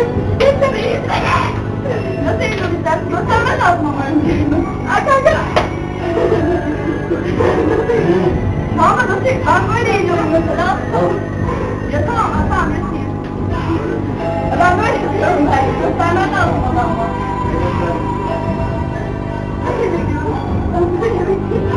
Gitme beni izleye. Nasıl evlenmişler? Göstermen lazım ama önce. Arkadaşlar. Tamam da nasıl? Ben böyle eğiliyorum mesela. Ya tamam Hasan resmiyim. Ben böyle yapıyorum ben. Göstermen lazım adamla. Nasıl ediyorum? Ben böyle yapıyorum.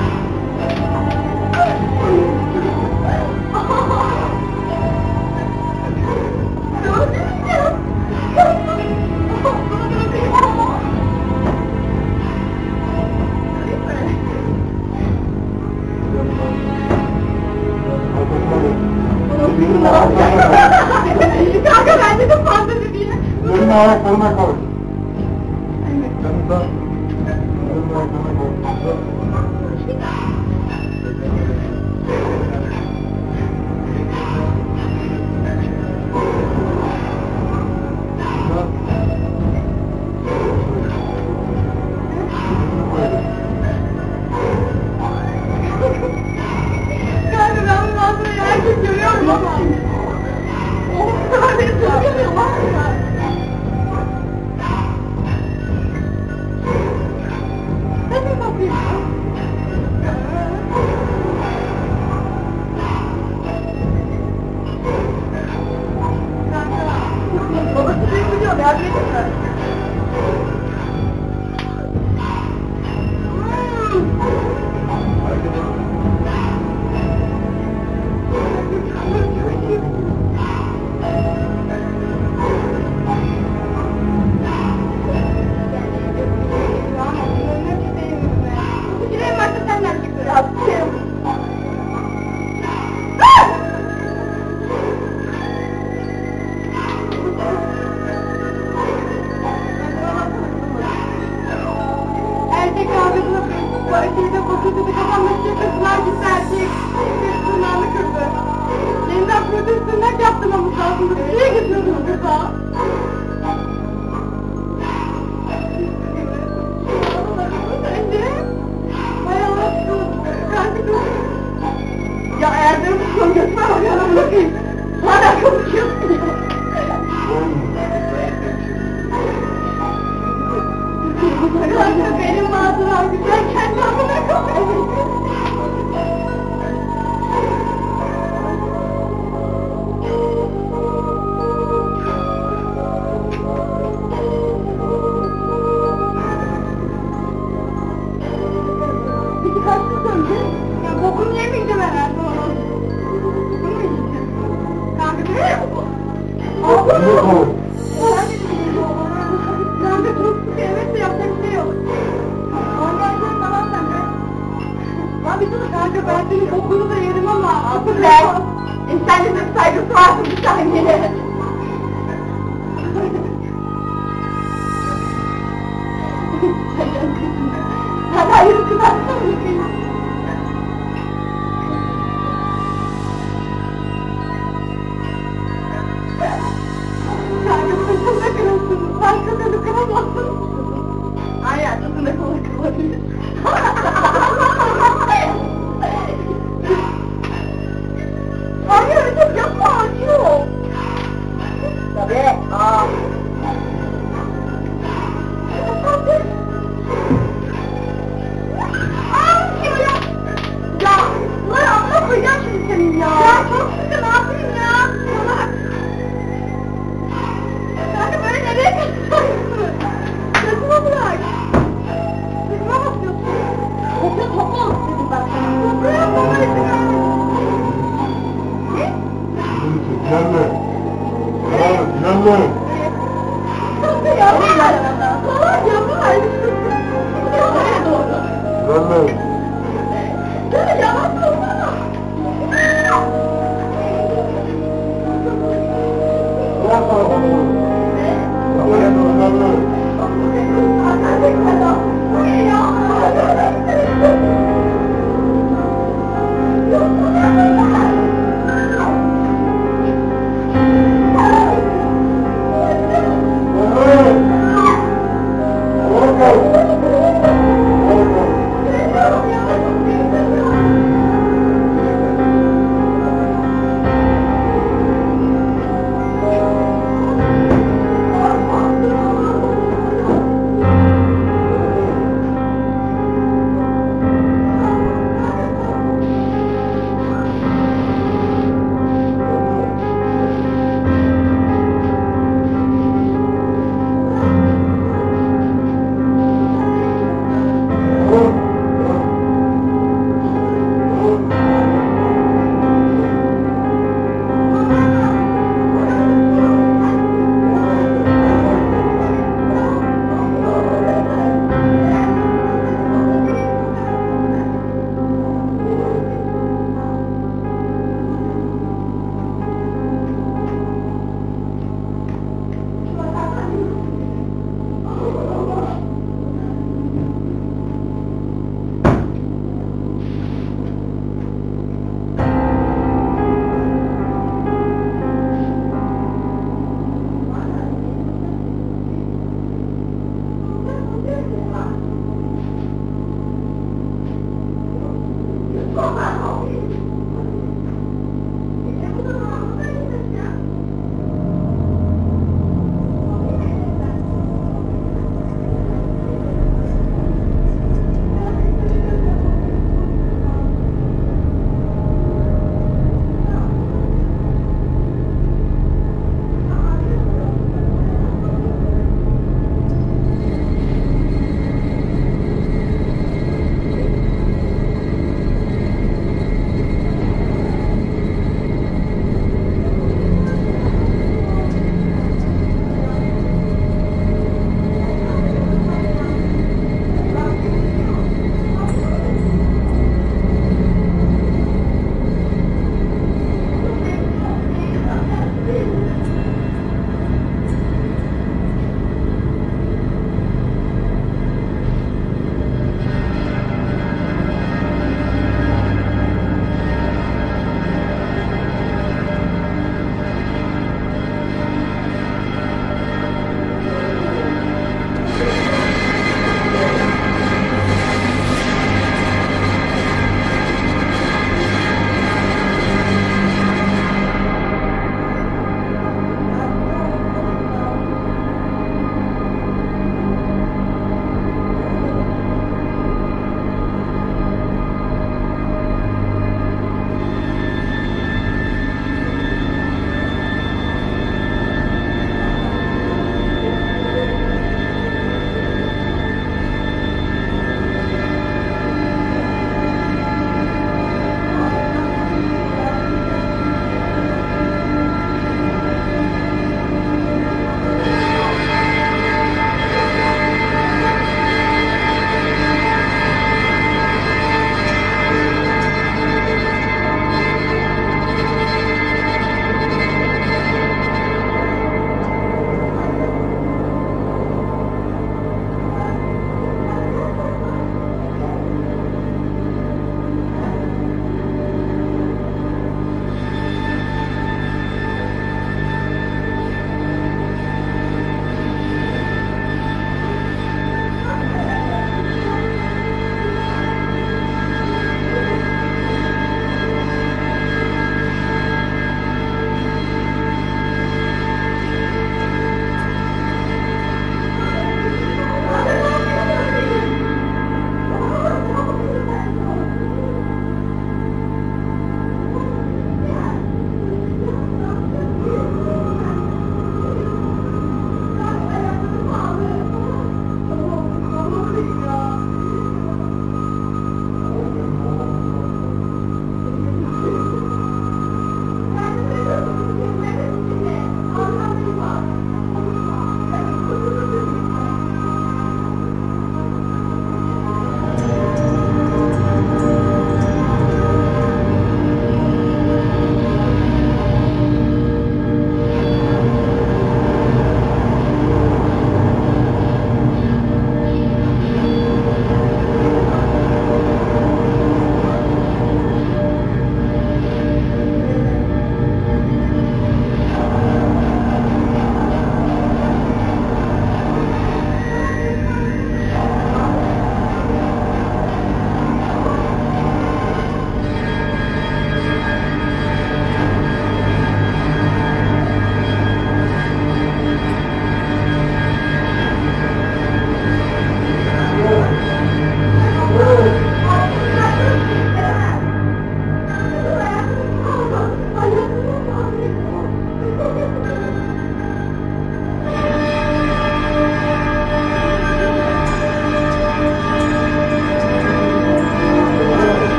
Kanka bence de fantezi değil. Önüne ayak önüne koy. Yanında. Önüne ayak önüne koy.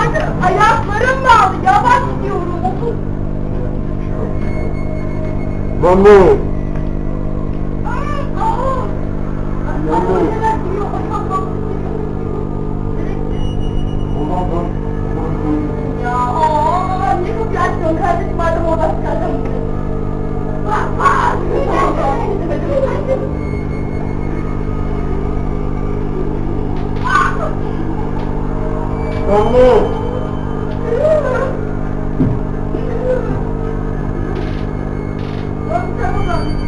Kanka ayaklarım bağlı, yavaş diyorum. Mamur. Mamur. Ya oğlum ne çok yaşlıyorsun kardeşim, adam oradan çıkardım. Bak bak. Mamur. Come on.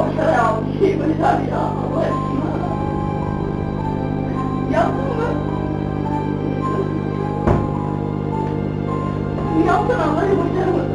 Bana şey başar ya Allah aşkına. Yaptın mı? Bu yaptın Allah'ı başaramadı.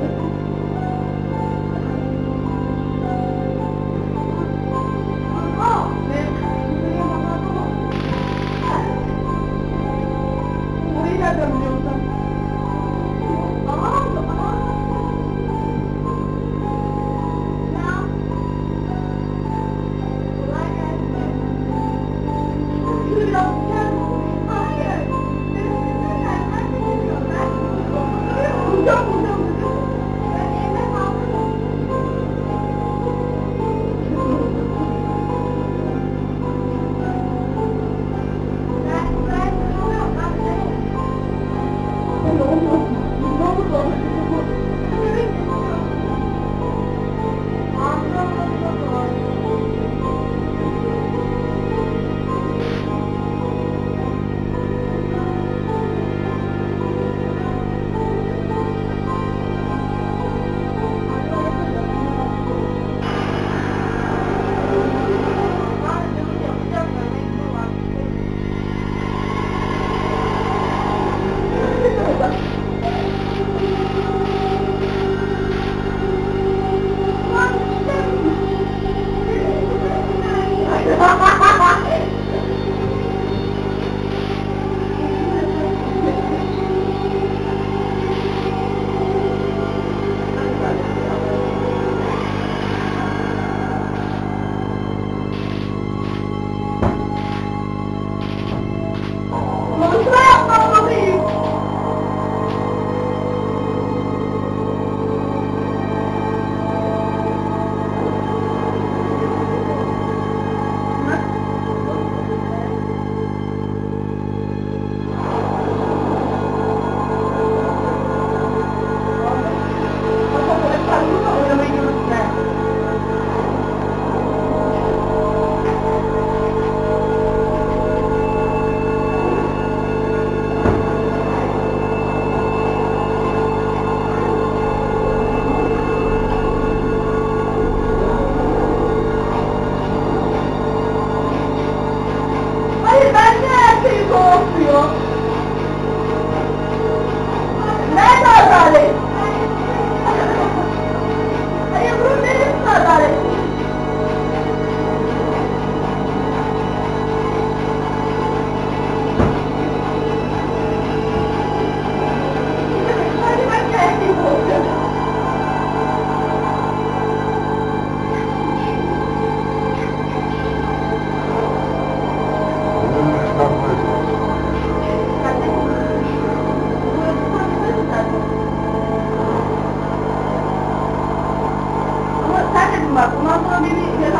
Bak, ondan sonra beni